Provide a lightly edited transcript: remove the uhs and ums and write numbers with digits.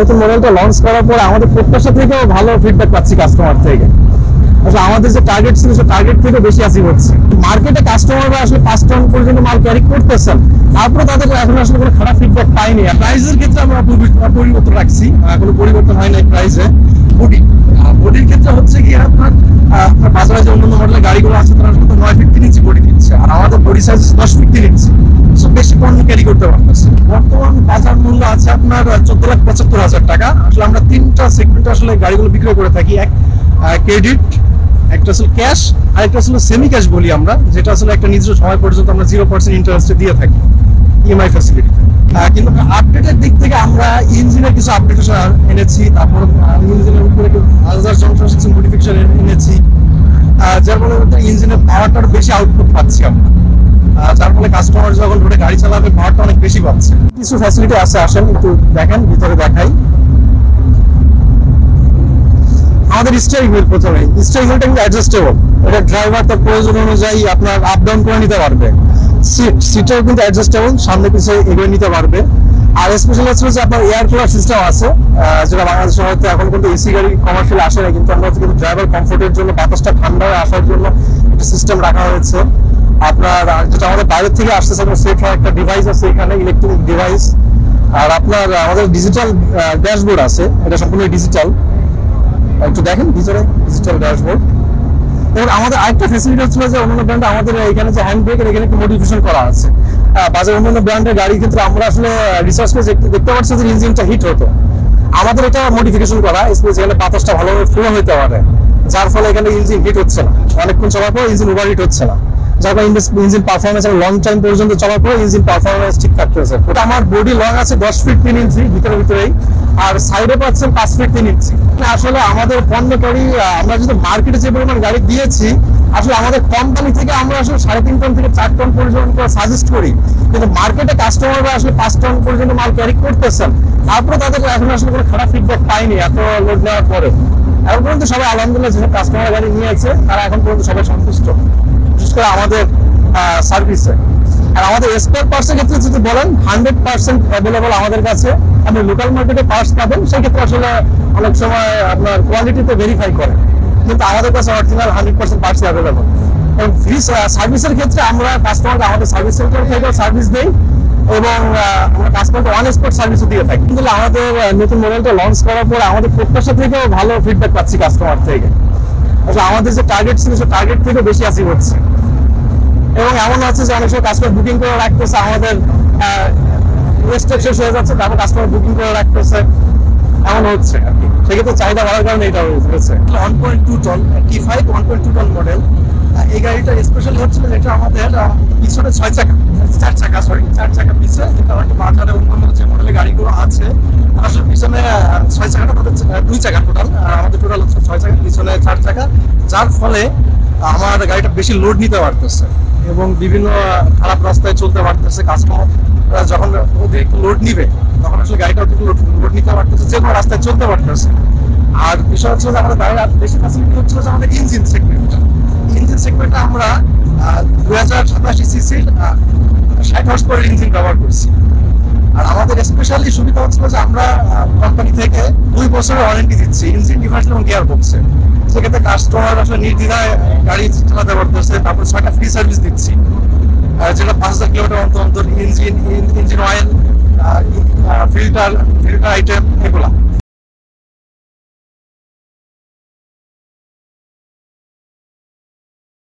নতুন মডেলটা লঞ্চ করার পর আমাদের প্রত্যাশা থেকেও ভালো ফিডব্যাক পাচ্ছি কাস্টমার থেকে। আসলে আমাদের যে টার্গেট ছিল সে টার্গেট থেকে বেশি আসি হচ্ছে। মার্কেটে কাস্টমাররা আসলে 5 টন পর্যন্ত মাল ক্যারি করতেছেন, তারপরে তাদের এখন আসলে কোনো খারাপ ফিডব্যাক পাইনি। প্রাইসের ক্ষেত্রে আমরা পরিবর্তন রাখছি, কোনো পরিবর্তন হয় নাই প্রাইসে। বডির ক্ষেত্রে হচ্ছে কি আপনার বাজারে যে অন্যান্য মডেলের গাড়িগুলো আছে তারা 9 ফিট নিচ্ছে বডি দিচ্ছে, আর আমাদের বডি সাইজ 10 ফিট নিচ্ছে, সব বেশি পণ্য ক্যারি করতে পারতেছে। বর্তমান বাজার মূল্য আছে আপনার 14,75,000 টাকা। আসলে আমরা 3টা সেগমেন্টে আসলে গাড়িগুলো বিক্রয় করে থাকি, এক ক্রেডিট, একটা আসলে ক্যাশ, আর একটা আসলে সেমি ক্যাশ বলি আমরা, যেটা আসলে একটা নির্দিষ্ট সময় পর্যন্ত আমরা 0% ইন্টারেস্টে দিয়ে থাকি ইএমআই ফ্যাসিলিটি। কিন্তু আপডেটের দিক থেকে আমরা ইঞ্জিনের কিছু আপডেটেশন এনেছি, তারপর ইঞ্জিনের উপরে হাজার জনসংখ্যা মডিফিকেশন এনেছি, যার ফলে ইঞ্জিনের পাওয়ারটা বেশি আউটপুট পাচ্ছি আমরা, যার ফলে কাস্টমার যখন ঘুরে গাড়ি চালাবে পাওয়ারটা অনেক বেশি পাচ্ছে। কিছু ফ্যাসিলিটি আছে, আসেন একটু দেখেন, ভিতরে দেখাই। আমাদের স্টিয়ারিং হুইল প্রথমে, স্টিয়ারিং হুইলটা কিন্তু অ্যাডজাস্টেবল, এটা ড্রাইভার তার প্রয়োজন অনুযায়ী আপনার আপ ডাউন করে নিতে পারবে। সিটটাও কিন্তু অ্যাডজাস্টেবল, সামনে পিছে এগিয়ে নিতে পারবে। আর স্পেশাল হচ্ছে যে আপনার এয়ার কুলার সিস্টেম আছে, যেটা বাংলাদেশে হয়তো এখন কিন্তু এসি গাড়ি কমার্শিয়াল আসে না, কিন্তু আমরা কিন্তু ড্রাইভার কমফোর্টের জন্য বাতাসটা ঠান্ডা হয়ে আসার জন্য একটা সিস্টেম রাখা হয়েছে আপনার। যেটা আমাদের বাইরে থেকে আসতেছে আপনার সেফ একটা ডিভাইস আছে এখানে, ইলেকট্রনিক ডিভাইস। আর আপনার আমাদের ডিজিটাল ড্যাশবোর্ড আছে, এটা সম্পূর্ণ ডিজিটাল, একটু দেখেন ভিতরে ডিজিটাল ড্যাশবোর্ড। এবং আমাদের আরেকটা ফেসিলিটি হচ্ছিল যে অন্যান্য ব্র্যান্ড আমাদের এখানে যে হ্যান্ড ব্রেকের এখানে একটু মডিফিকেশন করা আছে। বাজারে অন্যান্য ব্র্যান্ডের গাড়ির ক্ষেত্রে আমরা আসলে রিসার্চ করে দেখতে পাচ্ছি যে ইঞ্জিনটা হিট হতো, আমাদের এটা মডিফিকেশন করা, স্পেশালি এখানে বাতাসটা ভালোভাবে ফ্লো হতে পারে, যার ফলে এখানে ইঞ্জিন হিট হচ্ছে না, অনেকক্ষণ চলার পর ইঞ্জিন ওভার হিট হচ্ছে না, যার ফলে ইঞ্জিন পারফরমেন্স লং টাইম পর্যন্ত চলার পর ইঞ্জিন পারফরমেন্স ঠিক থাকতেছে। ওটা আমার বডি লং আছে 10 ফিট 3 ইঞ্চি ভিতরেই, আর সাইডে পাচ্ছেন 5 ফিট 3 ইঞ্চি। আসলে আমাদের পণ্যকারী আমরা যদি মার্কেটে যে পরিমাণ গাড়ি দিয়েছি, আসলে আমাদের কোম্পানি থেকে আমরা আসলে 3.5 টন থেকে 4 টন পর্যন্ত সাজেস্ট করি, কিন্তু মার্কেটে কাস্টমাররা আসলে 5 টন পর্যন্ত মাল ক্যারি করতেছেন, তারপরে তাদের এখন আসলে কোনো খারাপ ফিডব্যাক পাইনি এত লোড নেওয়ার পরে। এখন পর্যন্ত সবাই আলহামদুলিল্লাহ যেসব কাস্টমার গাড়ি নিয়েছে তারা এখন পর্যন্ত সবাই সন্তুষ্ট, বিশেষ করে আমাদের সার্ভিসে। আর আমাদের স্পেয়ার পার্টসের ক্ষেত্রে যদি বলেন 100% অ্যাভেলেবল আমাদের কাছে। আপনি লোকাল মার্কেটে পার্টস পাবেন, সেক্ষেত্রে আসলে অনেক সময় আপনার কোয়ালিটিতে ভেরিফাই করে, কিন্তু আমাদের কাছে অরিজিনাল 100% পার্টস অ্যাভেলেবল। এবং ফ্রি সার্ভিসের ক্ষেত্রে আমরা কাস্টমারকে আমাদের সার্ভিস সেন্টার থেকে সার্ভিস দেই, এবং আমরা কাস্টমারকে অন স্পট সার্ভিসও দিয়ে থাকি। কিন্তু আমাদের নতুন মডেলটা লঞ্চ করার পর আমাদের প্রত্যাশা থেকেও ভালো ফিডব্যাক পাচ্ছি কাস্টমার থেকে। আসলে আমাদের যে টার্গেট ছিল সে টার্গেট থেকে বেশি আসি হচ্ছে, এবং এমন হচ্ছে যে অনেক সময় কাস্টমার বুকিং করে রাখতেছে, আমাদের স্টক শেষ হয়ে যাচ্ছে, তারপর কাস্টমার বুকিং করে রাখতেছে, এমন হচ্ছে আর কি। সেক্ষেত্রে চাহিদা বাড়ার কারণে এটা হয়েছে। 1.2 টন T5 1.2 টন মডেল, এই গাড়িটা স্পেশাল হচ্ছিল এটা আমাদের পিছনে 4 চাকা পিছে, যেটা আমাদের বাজারে অন্যান্য যে মডেলের গাড়িগুলো আছে আসলে পিছনে 6 চাকাটা হচ্ছে 2 চাকা টোটাল, আর আমাদের টোটাল হচ্ছে 6 চাকা পিছনে 4 চাকা, যার ফলে আমার গাড়িটা বেশি লোড নিতে পারতেছে এবং বিভিন্ন খারাপ রাস্তায় চলতে পারতেছে। কাস্টমার যখন অতিরিক্ত লোড নিবে তখন আসলে গাড়িটা লোড নিতে পারতেছে, যে কোনো রাস্তায় চলতে পারতেছে। আর বিষয় হচ্ছে যে আমাদের গাড়ির বেশি ফ্যাসিলিটি হচ্ছিল যে আমাদের ইঞ্জিন সেগমেন্টটা আমরা 2087 সিসির 60 হর্সপাওয়ার ইঞ্জিন ব্যবহার করছি। আর আমাদের স্পেশালি সুবিধা হচ্ছিল যে আমরা কোম্পানি থেকে 2 বছরের ওয়ারেন্টি দিচ্ছি ইঞ্জিন, ডিভাইস এবং গিয়ার বক্সে। সেক্ষেত্রে কাস্টমার আসলে নির্দ্বিধায় গাড়ি চালাতে পারতেছে। তারপর 6টা ফ্রি সার্ভিস দিচ্ছি, যেটা 5,000 কিলোমিটার অন্তর ইঞ্জিন অয়েল, ফিল্টার আইটেম এগুলো।